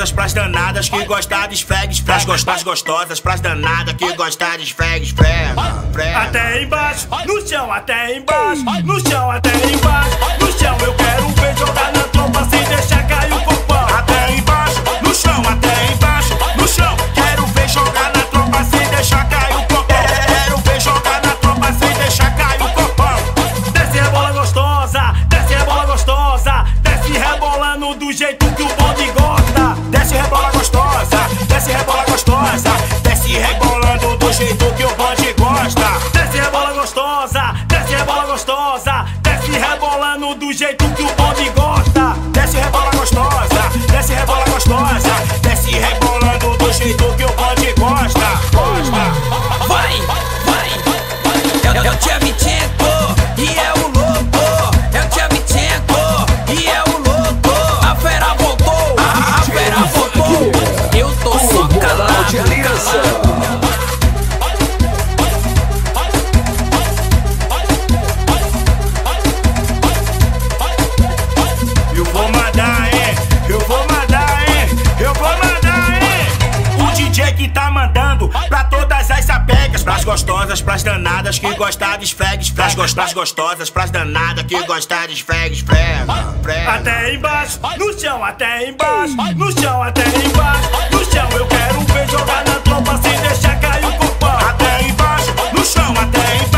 gostosas, pras danadas que gostar de esfregue, esfrega. Pras gostosas, pras danadas que gostar de esfregue, esfrega. Até embaixo, no chão, até embaixo, no chão, até embaixo, no chão. Eu quero ver jogar na tromba sem deixar cair o corpão. Até embaixo, no chão, até embaixo, no chão. Quero ver jogar na tromba sem deixar cair o corpão. Quero ver jogar na tromba sem deixar cair o corpão. Desce rebola gostosa, desce rebola gostosa, desce rebolando do jeito que o bonde gosta. Desce rebola gostosa, desce rebola gostosa, desce rebolando do jeito que o bonde gosta. Desce rebola gostosa, desce rebola gostosa, desce rebolando do jeito que o bonde gosta. Desce rebola gostosa, desce rebola gostosa, desce rebolando do jeito que o bonde gosta. Gosta. Vai, vai, vai. Eu te avitento e é o louco. Eu te avitento e é o louco. A fera voltou, a fera voltou. Eu tô só calado, calado. Que tá mandando pra todas as sapegas, pras gostosas, pras danadas que gostar de esfregue, esfrega. Pras gostosas, pras danadas que gostar de esfregue, esfrega. Até embaixo, no chão, até embaixo, no chão, até embaixo, no chão. Eu quero ver jogar na tromba sem deixar cair o corpão. Até embaixo, no chão, até embaixo.